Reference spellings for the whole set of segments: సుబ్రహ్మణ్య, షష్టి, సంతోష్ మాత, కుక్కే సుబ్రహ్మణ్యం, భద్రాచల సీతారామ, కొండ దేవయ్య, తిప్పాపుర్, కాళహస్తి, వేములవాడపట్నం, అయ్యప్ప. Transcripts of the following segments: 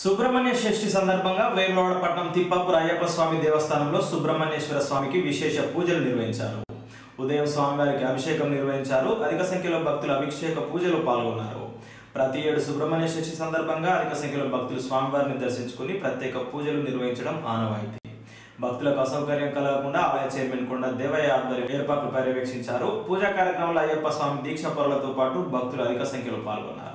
సుబ్రహ్మణ్య షష్టి సందర్భంగా వేములవాడపట్నం తిప్పాపుర్ అయ్యప్ప స్వామి దేవస్థానంలో సుబ్రహ్మణ్యేశ్వర స్వామికి విశేష పూజలు నిర్వహించారు. ఉదయం స్వామివారికి అభిషేకం నిర్వహించారు. అధిక సంఖ్యలో భక్తులు అభిషేక పూజలో పాల్గొన్నారు. ప్రతి ఏడు సుబ్రహ్మణ్య షష్టి సందర్భంగా అధిక సంఖ్యలో భక్తులు స్వామివారిని దర్శించుకుని ప్రత్యేక పూజలు నిర్వహించడం ఆనవాయితీ. భక్తులకు అసౌకర్యం కలగకుండా ఆలయ చైర్మన్ కొండ దేవయ్య ఆధ్వర్యంలో ఏర్పాట్లు పర్యవేక్షించారు. పూజా కార్యక్రమంలో అయ్యప్ప స్వామి దీక్ష పరులతో పాటు భక్తులు అధిక సంఖ్యలో పాల్గొన్నారు.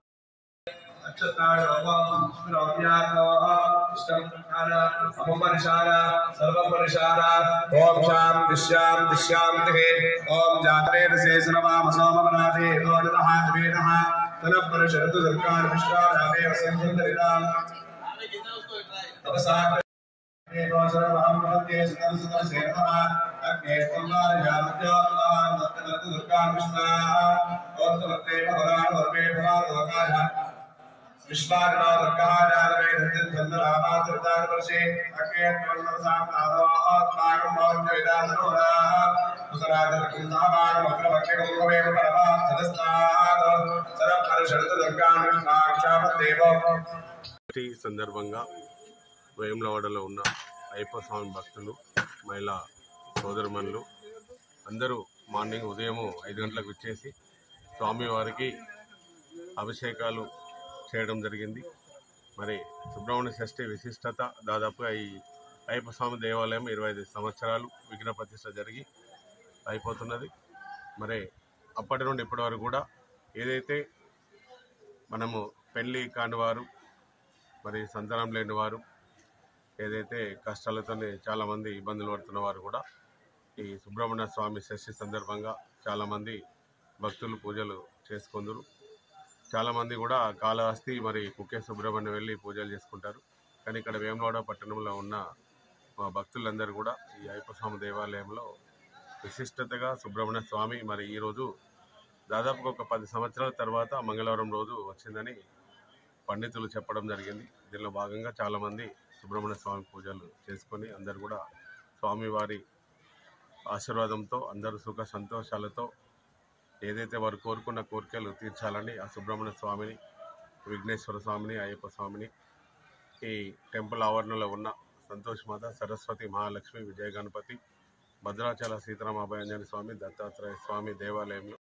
సందర్భంగా వేములవాడలో ఉన్న అయ్యప్ప స్వామి భక్తులు, మహిళా సోదరుమణులు అందరూ మార్నింగ్ ఉదయము 5 గంటలకు వచ్చేసి స్వామివారికి అభిషేకాలు చేయడం జరిగింది. మరి సుబ్రహ్మణ్య షష్ఠి విశిష్టత దాదాపుగా ఈ అయ్యప్ప స్వామి దేవాలయం 25 సంవత్సరాలు విగ్రహ ప్రతిష్ట జరిగి అయిపోతున్నది. మరి అప్పటి నుండి ఇప్పటి వరకు కూడా ఏదైతే మనము పెళ్ళి కాని వారు, మరి సంతానం లేని వారు, ఏదైతే కష్టాలతోనే చాలామంది ఇబ్బందులు పడుతున్న వారు కూడా ఈ సుబ్రహ్మణ్య స్వామి షష్ఠి సందర్భంగా చాలామంది భక్తులు పూజలు చేసుకుందరు. చాలామంది కూడా కాళహస్తి మరి కుక్కే సుబ్రహ్మణ్యం వెళ్ళి పూజలు చేసుకుంటారు. కానీ ఇక్కడ వేములవాడ పట్టణంలో ఉన్న మా భక్తులందరూ కూడా ఈ అయ్యప్ప స్వామి దేవాలయంలో విశిష్టతగా సుబ్రహ్మణ్య స్వామి మరి ఈరోజు దాదాపుగా ఒక 10 సంవత్సరాల తర్వాత మంగళవారం రోజు వచ్చిందని పండితులు చెప్పడం జరిగింది. దీనిలో భాగంగా చాలామంది సుబ్రహ్మణ్య స్వామి పూజలు చేసుకొని అందరు కూడా స్వామివారి ఆశీర్వాదంతో అందరూ సుఖ సంతోషాలతో ఏదైతే వారు కోరుకున్న కోరికలు తీర్చాలని ఆ సుబ్రహ్మణ్య స్వామిని, విఘ్నేశ్వర స్వామిని, అయ్యప్ప స్వామిని, ఈ టెంపుల్ ఆవరణలో ఉన్న సంతోష్ మాత, సరస్వతి, మహాలక్ష్మి, విజయ గణపతి, భద్రాచల సీతారామ అభయాంజలి స్వామి, దత్తాత్రేయ స్వామి దేవాలయంలో